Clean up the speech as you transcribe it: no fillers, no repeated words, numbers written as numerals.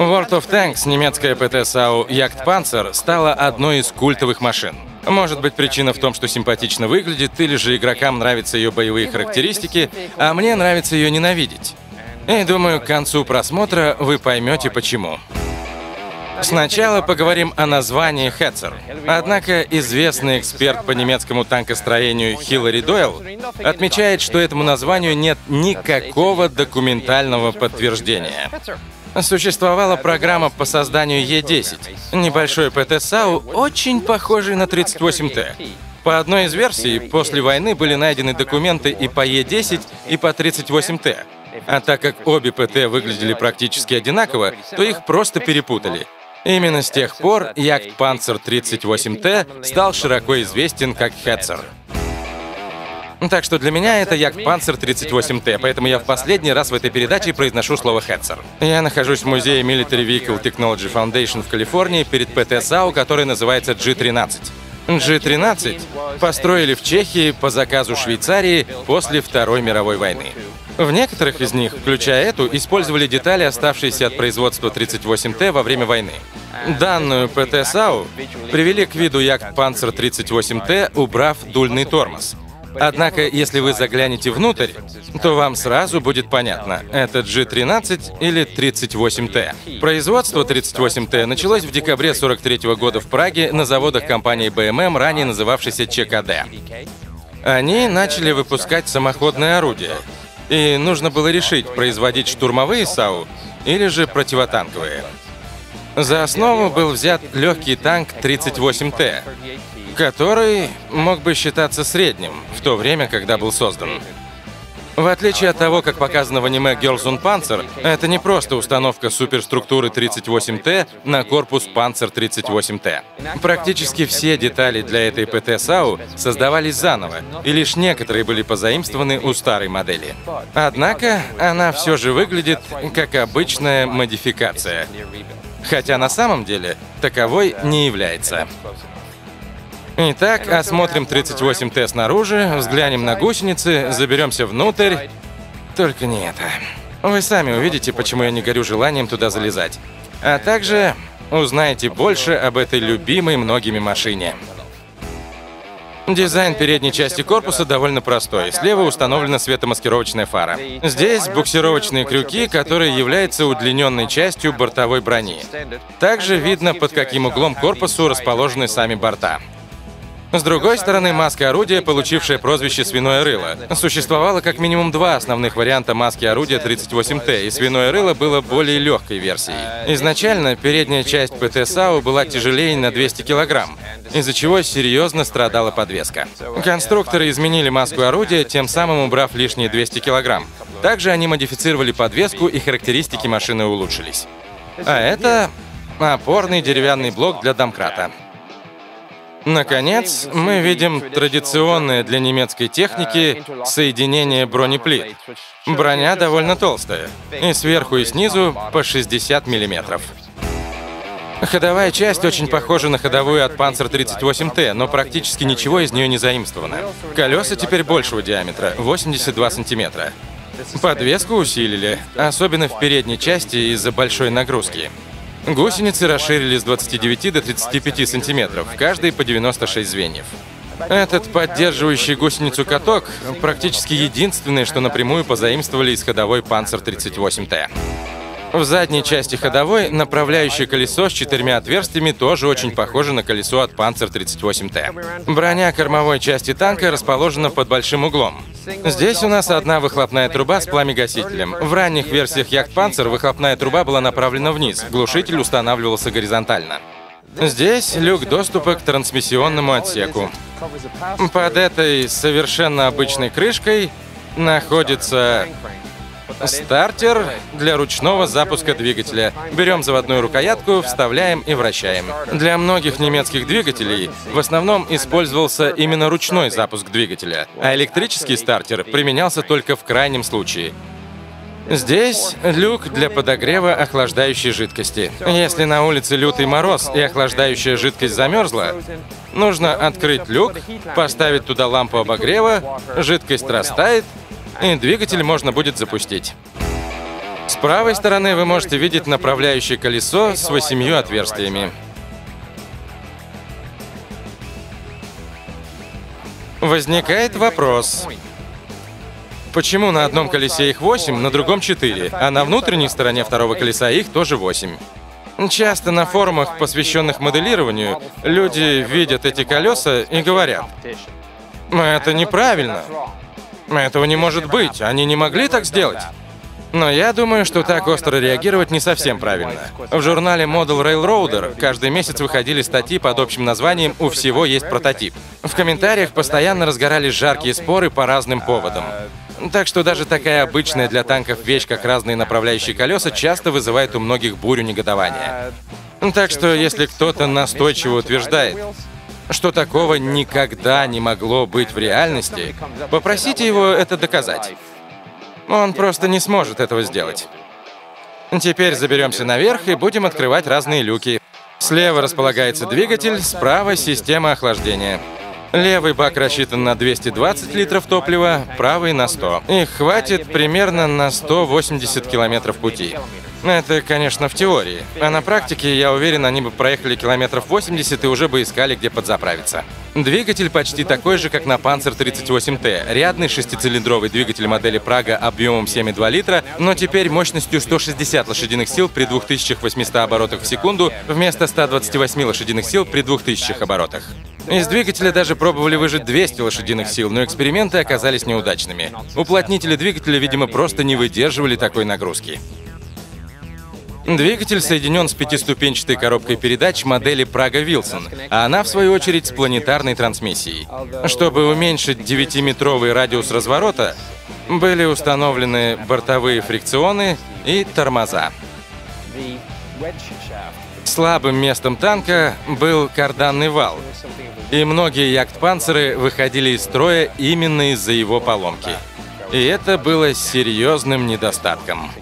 World of Tanks, немецкая ПТСАУ «Ягдпанцер», стала одной из культовых машин. Может быть, причина в том, что симпатично выглядит, или же игрокам нравятся ее боевые характеристики, а мне нравится ее ненавидеть. И думаю, к концу просмотра вы поймете почему. Сначала поговорим о названии «Хетцер». Однако известный эксперт по немецкому танкостроению Хиллари Дойл отмечает, что этому названию нет никакого документального подтверждения. Существовала программа по созданию Е-10, небольшой ПТСАУ, очень похожий на 38Т. По одной из версий, после войны были найдены документы и по Е-10, и по 38Т. А так как обе ПТ выглядели практически одинаково, то их просто перепутали. Именно с тех пор Ягдпанцер 38Т стал широко известен как Хетцер. Так что для меня это Ягдпанцер 38T, поэтому я в последний раз в этой передаче произношу слово «Хетцер». Я нахожусь в музее Military Vehicle Technology Foundation в Калифорнии перед ПТСАУ, который называется G13. G13 построили в Чехии по заказу Швейцарии после Второй мировой войны. В некоторых из них, включая эту, использовали детали, оставшиеся от производства 38Т во время войны. Данную ПТСАУ привели к виду Ягдпанцер 38Т, убрав дульный тормоз. Однако, если вы заглянете внутрь, то вам сразу будет понятно, это G13 или 38T. Производство 38T началось в декабре 1943 года в Праге на заводах компании БММ, ранее называвшейся ЧКД. Они начали выпускать самоходные орудия, и нужно было решить, производить штурмовые САУ или же противотанковые. За основу был взят легкий танк 38Т, который мог бы считаться средним в то время, когда был создан. В отличие от того, как показано в аниме Girls on Panzer, это не просто установка суперструктуры 38Т на корпус Panzer 38Т. Практически все детали для этой ПТ-САУ создавались заново, и лишь некоторые были позаимствованы у старой модели. Однако она все же выглядит как обычная модификация, хотя на самом деле таковой не является. Итак, осмотрим 38Т снаружи, взглянем на гусеницы, заберемся внутрь. Только не это. Вы сами увидите, почему я не горю желанием туда залезать. А также узнаете больше об этой любимой многими машине. Дизайн передней части корпуса довольно простой. Слева установлена светомаскировочная фара. Здесь буксировочные крюки, которые являются удлиненной частью бортовой брони. Также видно, под каким углом к корпусу расположены сами борта. С другой стороны, маска орудия, получившая прозвище «свиное рыло». Существовало как минимум два основных варианта маски орудия 38Т, и «свиное рыло» было более легкой версией. Изначально передняя часть ПТСАУ была тяжелее на 200 килограмм, из-за чего серьезно страдала подвеска. Конструкторы изменили маску орудия, тем самым убрав лишние 200 килограмм. Также они модифицировали подвеску, и характеристики машины улучшились. А это опорный деревянный блок для домкрата. Наконец, мы видим традиционное для немецкой техники соединение бронеплит. Броня довольно толстая, и сверху и снизу по 60 мм. Ходовая часть очень похожа на ходовую от Panzer 38T, но практически ничего из нее не заимствовано. Колеса теперь большего диаметра, 82 см. Подвеску усилили, особенно в передней части из-за большой нагрузки. Гусеницы расширили с 29 до 35 сантиметров, каждый по 96 звеньев. Этот поддерживающий гусеницу каток практически единственное, что напрямую позаимствовали из ходовой Panzer 38T. В задней части ходовой направляющее колесо с 4 отверстиями тоже очень похоже на колесо от Panzer 38T. Броня кормовой части танка расположена под большим углом. Здесь у нас одна выхлопная труба с пламегасителем. В ранних версиях Ягдпанцер выхлопная труба была направлена вниз, глушитель устанавливался горизонтально. Здесь люк доступа к трансмиссионному отсеку. Под этой совершенно обычной крышкой находится стартер для ручного запуска двигателя. Берем заводную рукоятку, вставляем и вращаем. Для многих немецких двигателей в основном использовался именно ручной запуск двигателя, а электрический стартер применялся только в крайнем случае. Здесь люк для подогрева охлаждающей жидкости. Если на улице лютый мороз и охлаждающая жидкость замерзла, нужно открыть люк, поставить туда лампу обогрева, жидкость растает, и двигатель можно будет запустить. С правой стороны вы можете видеть направляющее колесо с 8 отверстиями. Возникает вопрос, почему на одном колесе их 8, на другом 4, а на внутренней стороне второго колеса их тоже 8? Часто на форумах, посвященных моделированию, люди видят эти колеса и говорят: «Это неправильно, этого не может быть, они не могли так сделать». Но я думаю, что так остро реагировать не совсем правильно. В журнале Model Railroader каждый месяц выходили статьи под общим названием «У всего есть прототип». В комментариях постоянно разгорались жаркие споры по разным поводам. Так что даже такая обычная для танков вещь, как разные направляющие колеса, часто вызывает у многих бурю негодования. Так что если кто-то настойчиво утверждает, что такого никогда не могло быть в реальности, попросите его это доказать. Он просто не сможет этого сделать. Теперь заберемся наверх и будем открывать разные люки. Слева располагается двигатель, справа — система охлаждения. Левый бак рассчитан на 220 литров топлива, правый — на 100. Их хватит примерно на 180 километров пути. Это, конечно, в теории. А на практике, я уверен, они бы проехали километров 80 и уже бы искали, где подзаправиться. Двигатель почти такой же, как на Panzer 38T. Рядный шестицилиндровый двигатель модели Прага объемом 7,2 литра, но теперь мощностью 160 лошадиных сил при 2800 оборотах в секунду вместо 128 лошадиных сил при 2000 оборотах. Из двигателя даже пробовали выжать 200 лошадиных сил, но эксперименты оказались неудачными. Уплотнители двигателя, видимо, просто не выдерживали такой нагрузки. Двигатель соединен с пятиступенчатой коробкой передач модели Прага Вилсон, а она, в свою очередь, с планетарной трансмиссией. Чтобы уменьшить 9-метровый радиус разворота, были установлены бортовые фрикционы и тормоза. Слабым местом танка был карданный вал, и многие ягдпанцеры выходили из строя именно из-за его поломки. И это было серьезным недостатком.